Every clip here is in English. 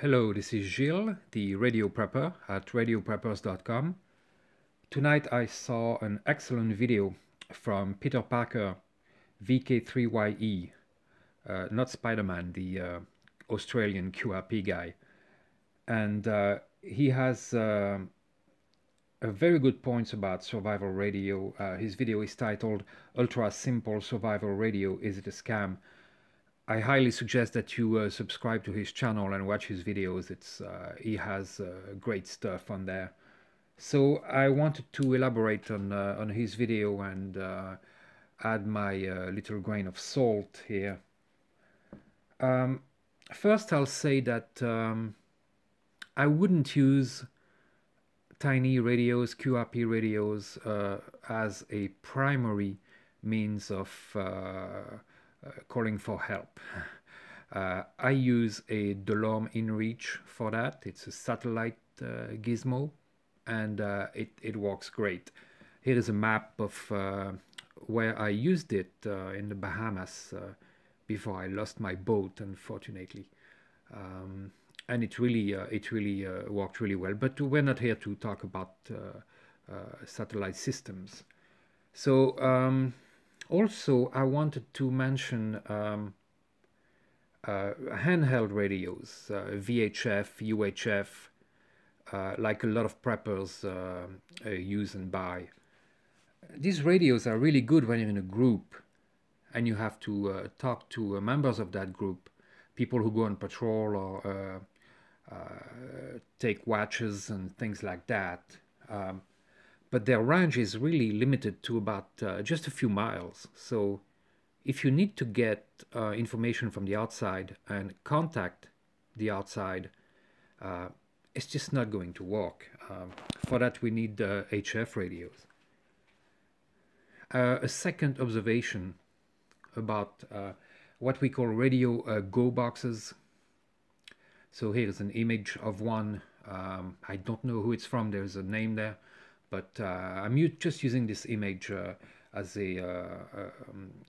Hello, this is Gilles, the Radio Prepper at RadioPreppers.com. Tonight I saw an excellent video from Peter Parker, VK3YE, not Spider-Man, the Australian QRP guy. And he has a very good points about survival radio. His video is titled, Ultra Simple Survival Radio, Is It a Scam? I highly suggest that you subscribe to his channel and watch his videos. He has great stuff on there. So I wanted to elaborate on his video and add my little grain of salt here. First I'll say that I wouldn't use tiny radios, QRP radios, as a primary means of calling for help. I use a Delorme inReach for that. It's a satellite gizmo, and it works great. Here is a map of where I used it in the Bahamas before I lost my boat, unfortunately. And it really worked really well. But we're not here to talk about satellite systems. So. Also, I wanted to mention handheld radios, VHF, UHF, like a lot of preppers use and buy. These radios are really good when you're in a group and you have to talk to members of that group, people who go on patrol or take watches and things like that. But their range is really limited to about just a few miles. So if you need to get information from the outside and contact the outside, it's just not going to work. For that we need HF radios. A second observation about what we call radio go boxes. So here's an image of one. I don't know who it's from, there's a name there. But I'm just using this image as a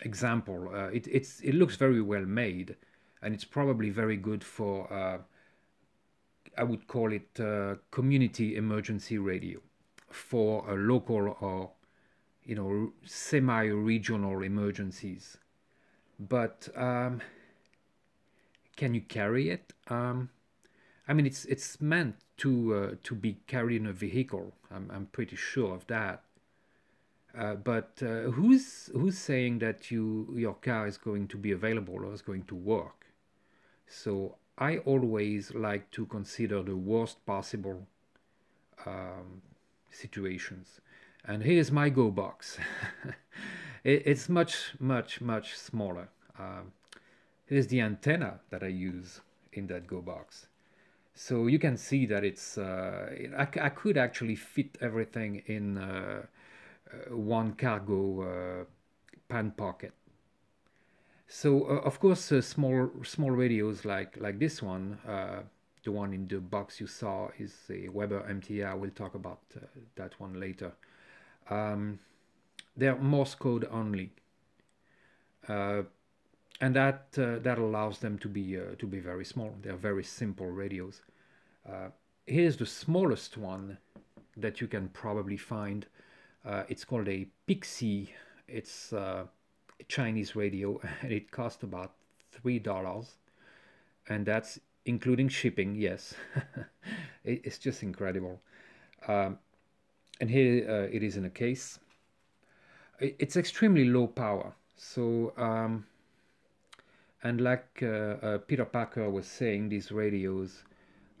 example. It looks very well made, and it's probably very good for, I would call it community emergency radio, for local or, you know, semi-regional emergencies. But can you carry it? I mean, it's meant to be carried in a vehicle. I'm pretty sure of that. But who's saying that your car is going to be available or is going to work? So I always like to consider the worst possible situations. And here's my go box. It's much smaller. Here's the antenna that I use in that go box. So you can see that it's, I could actually fit everything in one cargo pan pocket. So of course, small radios like this one, the one in the box you saw is a Weber MTR. We'll talk about that one later. They're Morse code only, and that allows them to be very small. They're very simple radios. Here's the smallest one that you can probably find. It's called a Pixie. It's a Chinese radio, and it cost about $3, and that's including shipping. Yes, it's just incredible. And here it is in a case. It's extremely low power, so. And like Peter Parker was saying, these radios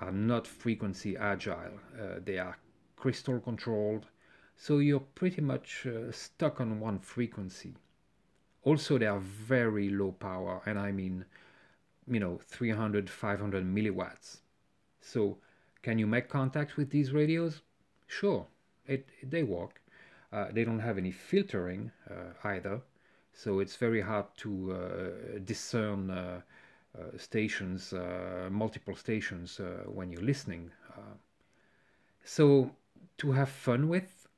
are not frequency agile. They are crystal controlled, so you're pretty much stuck on one frequency. Also, they are very low power, and I mean, you know, 300, 500 milliwatts. So can you make contact with these radios? Sure, they work. They don't have any filtering either. So it's very hard to discern stations, multiple stations when you're listening. So to have fun with,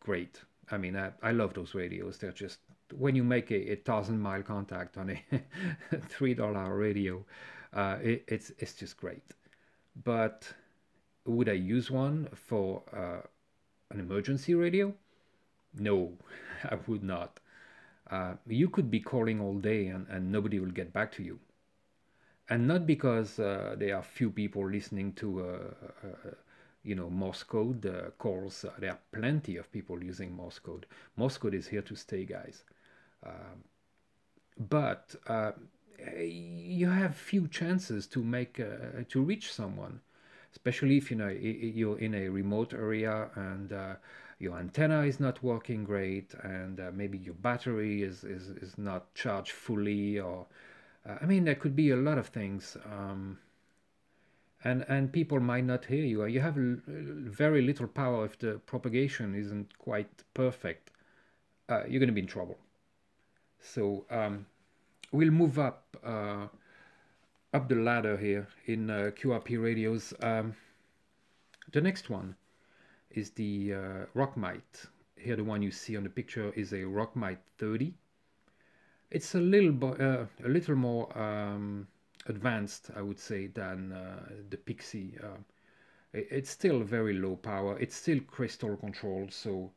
great. I mean, I love those radios. They're just, when you make a 1,000-mile contact on a $3 radio, it's just great. but would I use one for an emergency radio? No, I would not. You could be calling all day and nobody will get back to you. And not because there are few people listening to Morse code calls. There are plenty of people using Morse code. Morse code is here to stay, guys. But you have few chances to make to reach someone, especially if you're in a remote area and your antenna is not working great, and maybe your battery is not charged fully, or I mean, there could be a lot of things, and people might not hear you. You have very little power if the propagation isn't quite perfect. You're going to be in trouble. So we'll move up the ladder here in QRP radios. The next one is the Rockmite. Here, the one you see on the picture is a Rockmite 30. It's a little more advanced, I would say, than the Pixie. It's still very low power. It's still crystal controlled, so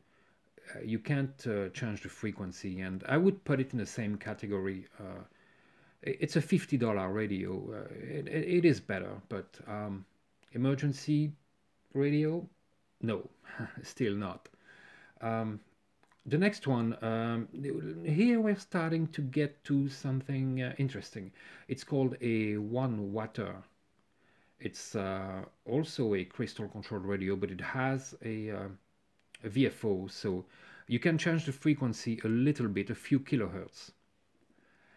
you can't change the frequency. And I would put it in the same category. It's a $50 radio. It is better, but emergency radio, no, still not. The next one, here we're starting to get to something interesting. It's called a 1-watter. It's also a crystal controlled radio, but it has a VFO, so you can change the frequency a little bit, a few kilohertz.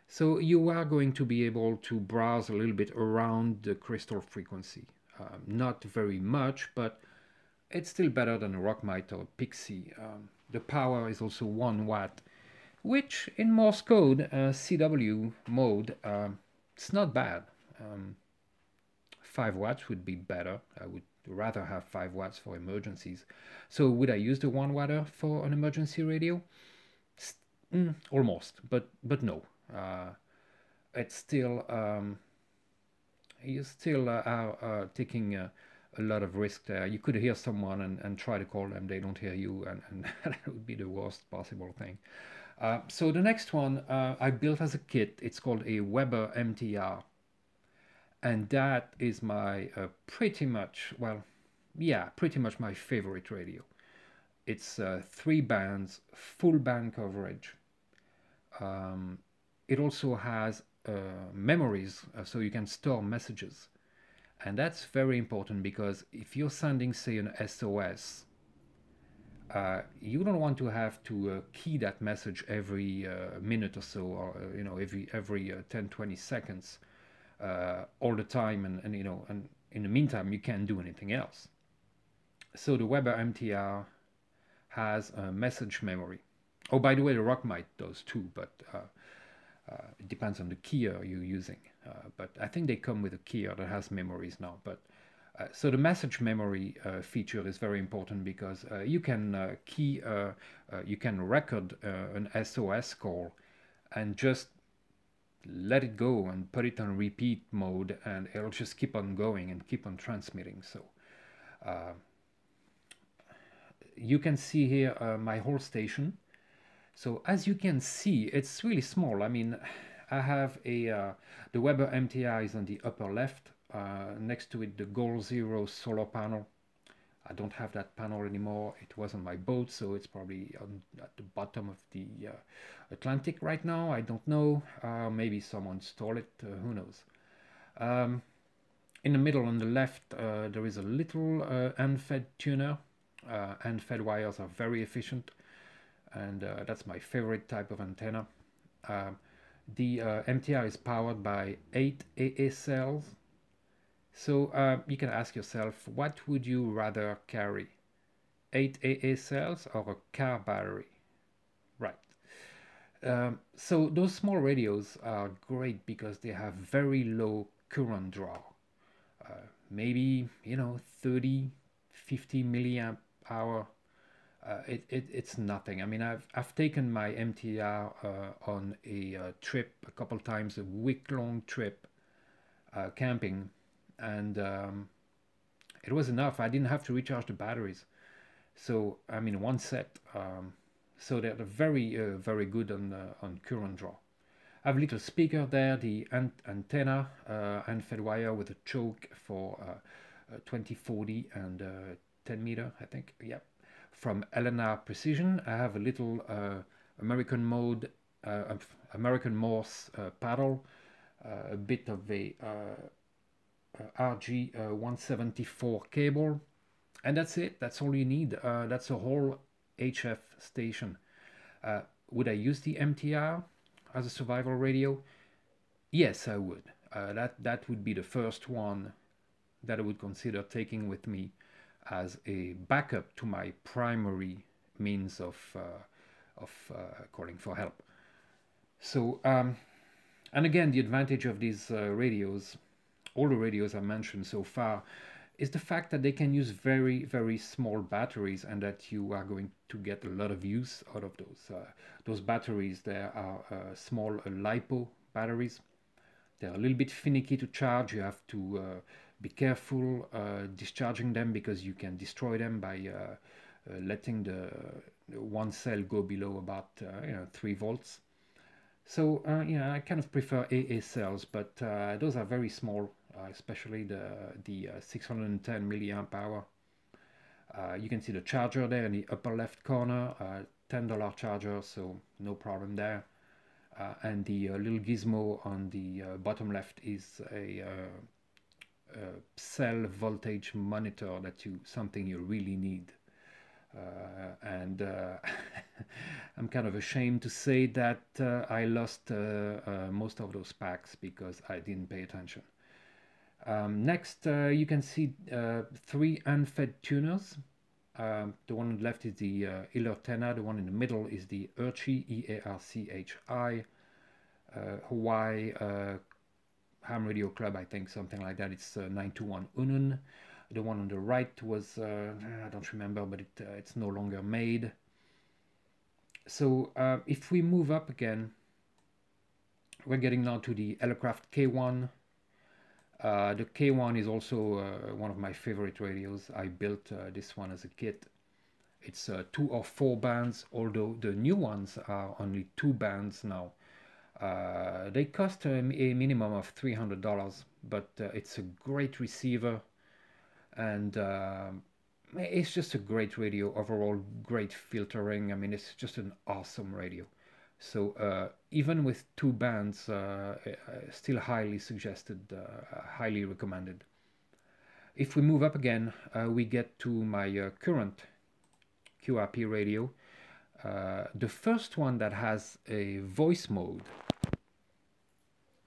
So you are going to be able to browse a little bit around the crystal frequency. Not very much, but it's still better than a Rockmite or a Pixie. The power is also 1 watt, which in Morse code, CW mode, it's not bad. 5 watts would be better. I would rather have 5 watts for emergencies. So would I use the 1-watter for an emergency radio? Almost, but no. It's still, you still are taking a lot of risk there. You could hear someone and try to call them, they don't hear you, and that would be the worst possible thing. So the next one I built as a kit. It's called a Weber MTR, and that is my pretty much my favorite radio. It's 3 bands, full band coverage. It also has memories, so you can store messages. And that's very important, because if you're sending, say, an SOS, you don't want to have to key that message every minute or so, or every 10-20 seconds all the time, and in the meantime you can't do anything else. So the Weber MTR has a message memory. Oh, by the way, the Rockmite does too, but it depends on the keyer you're using, but I think they come with a keyer that has memories now. But so the message memory feature is very important, because you can you can record an SOS call and just let it go and put it on repeat mode, and it'll just keep on going and keep on transmitting. So you can see here my whole station. So as you can see, it's really small. I mean, I have the Weber MTR is on the upper left. Next to it, the Goal Zero solar panel. I don't have that panel anymore. It was on my boat, so it's probably at the bottom of the Atlantic right now. I don't know. Maybe someone stole it. Who knows? In the middle on the left, there is a little unfed tuner. Unfed wires are very efficient, and that's my favorite type of antenna. The MTR is powered by 8 AA cells. So you can ask yourself, what would you rather carry? 8 AA cells or a car battery? Right. So those small radios are great because they have very low current draw. Maybe, 30, 50 milliamp hour. It's nothing. I mean, I've taken my MTR on a trip a couple times, a week-long trip camping, and It was enough. I didn't have to recharge the batteries. So I mean, one set. So they're very, very good on current draw. I have a little speaker there, the antenna and fed wire with a choke for 2040 and 10 meter, I think. Yeah, from LNR Precision. I have a little American Morse paddle, a bit of a RG 174 cable, and that's it. That's all you need. That's a whole HF station. Would I use the MTR as a survival radio? Yes, I would. That would be the first one that I would consider taking with me as a backup to my primary means of calling for help. So, and again, the advantage of these radios, all the radios I mentioned so far, is the fact that they can use very, very small batteries, and that you are going to get a lot of use out of those. Those batteries, there are small Lipo batteries. They're a little bit finicky to charge. You have to be careful discharging them, because you can destroy them by letting the one cell go below about 3 volts. So yeah, I kind of prefer AA cells, but those are very small, especially the 610 milliamp hour. You can see the charger there in the upper left corner, $10 charger, so no problem there. And the little gizmo on the bottom left is a cell voltage monitor. That's something you really need. I'm kind of ashamed to say that I lost most of those packs because I didn't pay attention. Next, you can see 3 unfed tuners. The one on the left is the Illertena, the one in the middle is the Erchi, E-A-R-C-H-I, Hawaii Ham Radio Club, I think, something like that. It's 921 Unun. The one on the right was, I don't remember, but it's no longer made. So if we move up again, we're getting now to the Elecraft K1. The K1 is also one of my favorite radios. I built this one as a kit. It's 2 or 4 bands, although the new ones are only 2 bands now. They cost a minimum of $300, but it's a great receiver. And it's just a great radio overall, great filtering. I mean, it's just an awesome radio. So even with 2 bands, still highly suggested, highly recommended. If we move up again, we get to my current QRP radio. The first one that has a voice mode.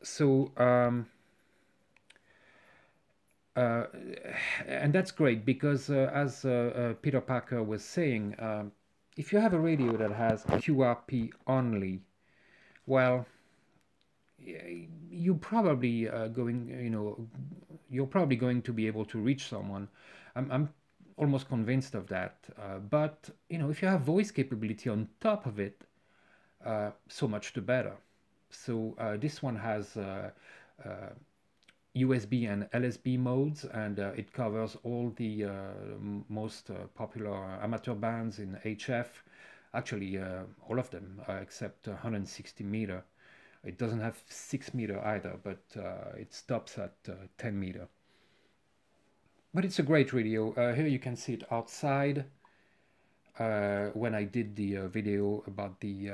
So and that's great because as Peter Parker was saying, if you have a radio that has QRP only, well, you probably you're probably going to be able to reach someone. I'm almost convinced of that. But you know, if you have voice capability on top of it, so much the better. So this one has USB and LSB modes, and it covers all the most popular amateur bands in HF, actually all of them except 160 meter. It doesn't have 6 meter either, but it stops at 10 meter. But it's a great radio. Here you can see it outside. When I did the video about the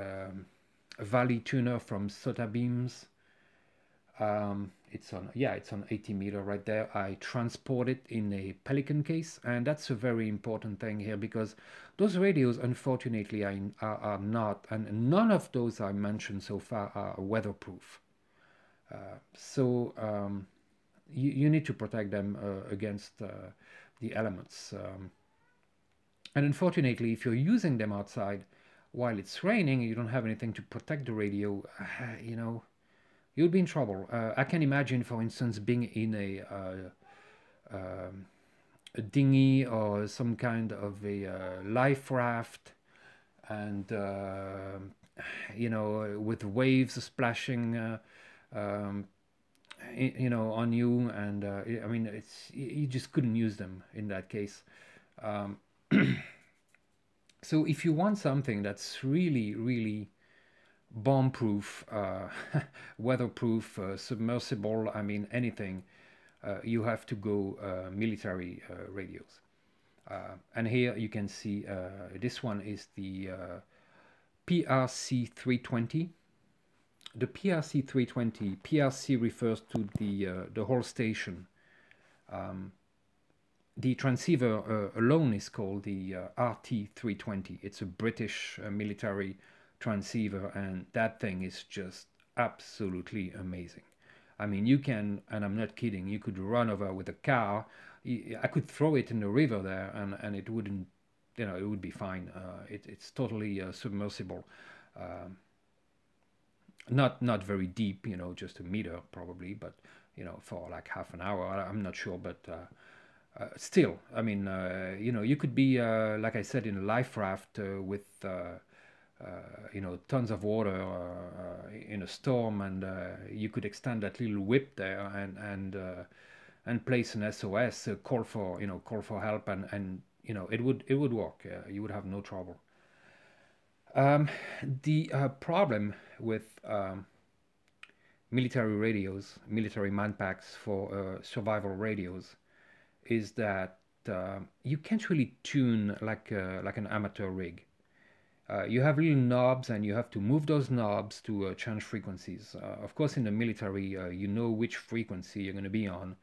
Valley tuner from SOTA beams, it's on 80 meter right there. I transport it in a Pelican case, and that's a very important thing here, because those radios, unfortunately, are not, and none of those I mentioned so far are weatherproof. So you need to protect them against the elements. And unfortunately, if you're using them outside while it's raining, you don't have anything to protect the radio, you know, you'll be in trouble. I can imagine, for instance, being in a dinghy or some kind of a life raft, and with waves splashing you know, on you, and I mean, it's, you just couldn't use them in that case. So if you want something that's really, really bomb-proof, weatherproof, submersible, I mean, anything, you have to go military radios. And here you can see this one is the PRC320. The PRC320, PRC refers to the whole station. The transceiver alone is called the RT320. It's a British military transceiver, and that thing is just absolutely amazing. I mean, you can, and I'm not kidding, you could run over with a car. I could throw it in the river there, and it wouldn't, you know, it would be fine. It's totally submersible. Not very deep, you know, just a meter probably, but, you know, for like half an hour, I'm not sure, but still, I mean, you know, you could be, like I said, in a life raft with, you know, tons of water in a storm, and you could extend that little whip there and place an SOS, call for, you know, call for help, and you know, it would work. You would have no trouble. The problem with military radios, military manpacks for survival radios, is that you can't really tune like an amateur rig. You have little knobs, and you have to move those knobs to change frequencies. Of course, in the military, you know which frequency you're going to be on,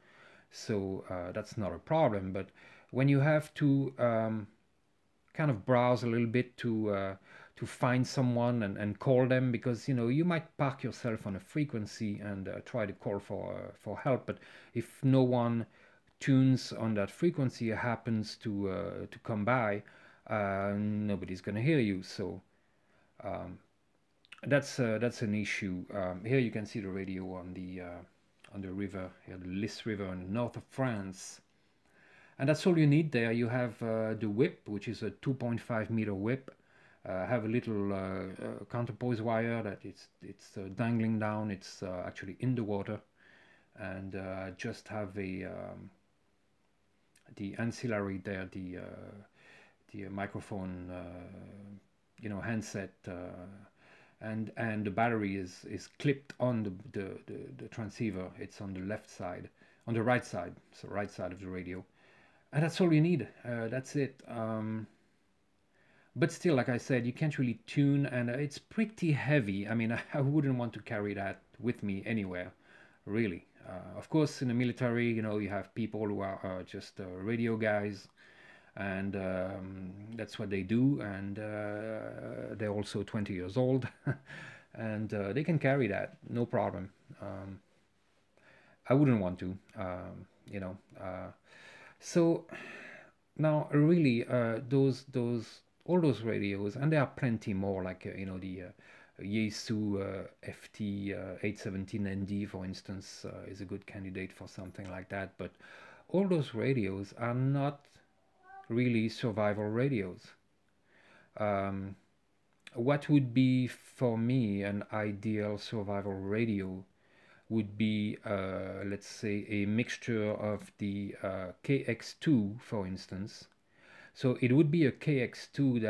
so that's not a problem. But when you have to kind of browse a little bit to find someone and call them, because, you know, you might park yourself on a frequency and try to call for help, but if no one tunes on that frequency, happens to come by, nobody's gonna hear you. So that's an issue. Here you can see the radio on the river, here, the Lys River in the north of France, and that's all you need there. You have the whip, which is a 2.5 meter whip. Have a little counterpoise wire that it's dangling down. It's actually in the water, and just have a the ancillary there, the microphone, you know, handset, and the battery is clipped on the transceiver. It's on the left side, on the right side, so right side of the radio, and that's all you need. That's it. But still, like I said, you can't really tune, and it's pretty heavy. I mean, I wouldn't want to carry that with me anywhere, really. Of course, in the military, you know, you have people who are just radio guys, and that's what they do, and they're also 20 years old, and they can carry that, no problem. I wouldn't want to, you know. So now, really, all those radios, and there are plenty more, like you know, the Yesu FT-817ND, for instance, is a good candidate for something like that. But all those radios are not really survival radios. What would be for me an ideal survival radio would be, let's say, a mixture of the KX2, for instance. So it would be a KX2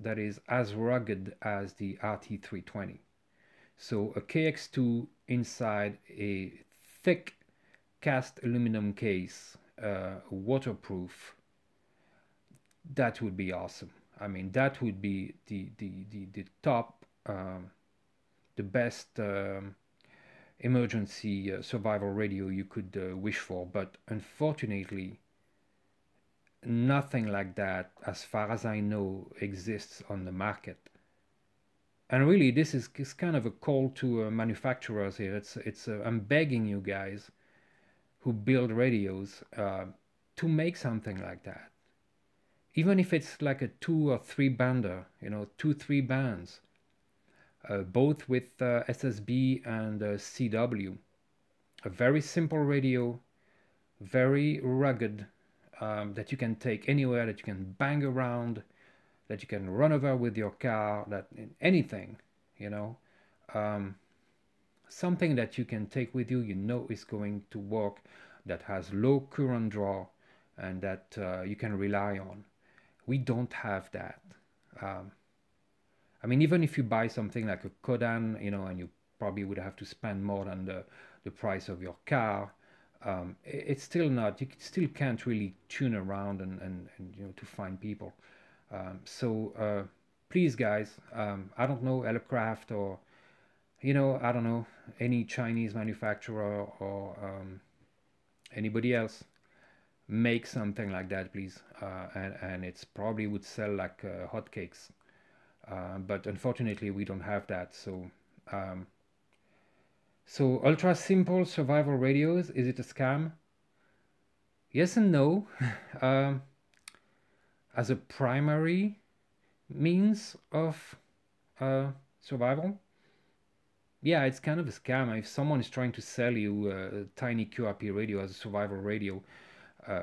that is as rugged as the RT320. So a KX2 inside a thick cast aluminum case, waterproof. That would be awesome. I mean, that would be the top, the best emergency survival radio you could wish for. But unfortunately, nothing like that, as far as I know, exists on the market. And really, this is kind of a call to manufacturers here. It's I'm begging you guys who build radios to make something like that. Even if it's like a 2 or 3 bander, you know, 2, 3 bands, both with SSB and CW. A very simple radio, very rugged, that you can take anywhere, that you can bang around, that you can run over with your car, that anything, you know. something that you can take with you, you know is going to work, that has low current draw and that you can rely on. We don't have that. I mean, even if you buy something like a Codan, you know, and you probably would have to spend more than the price of your car, it's still not, you still can't really tune around and you know, to find people. Please guys, I don't know, Elecraft or, you know, I don't know, any Chinese manufacturer or anybody else, make something like that, please. And it's probably would sell like hotcakes. But unfortunately we don't have that. So, ultra simple survival radios, is it a scam? Yes and no. As a primary means of survival, yeah, it's kind of a scam. If someone is trying to sell you a tiny QRP radio as a survival radio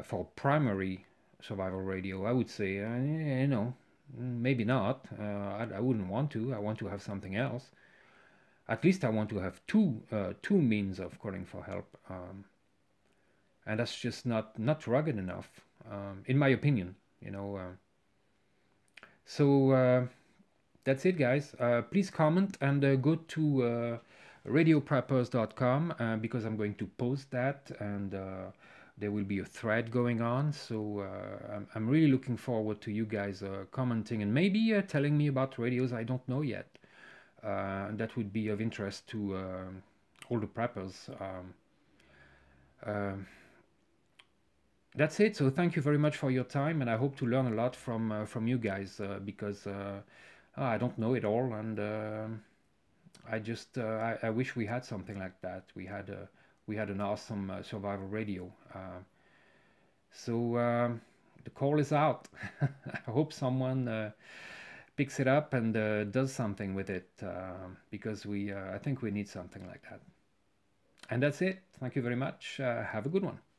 for primary survival radio, I would say, you know, maybe not. I wouldn't want to. I want to have something else. At least I want to have two means of calling for help, and that's just not rugged enough, in my opinion. You know. That's it, guys. Please comment and go to RadioPreppers.com because I'm going to post that, and there will be a thread going on. So I'm really looking forward to you guys commenting and maybe telling me about radios I don't know yet. That would be of interest to all the preppers. That's it. So thank you very much for your time, and I hope to learn a lot from you guys because I don't know it all, and I just I wish we had something like that. We had an awesome survival radio. The call is out. I hope someone picks it up and does something with it because I think we need something like that. And that's it. Thank you very much. Have a good one.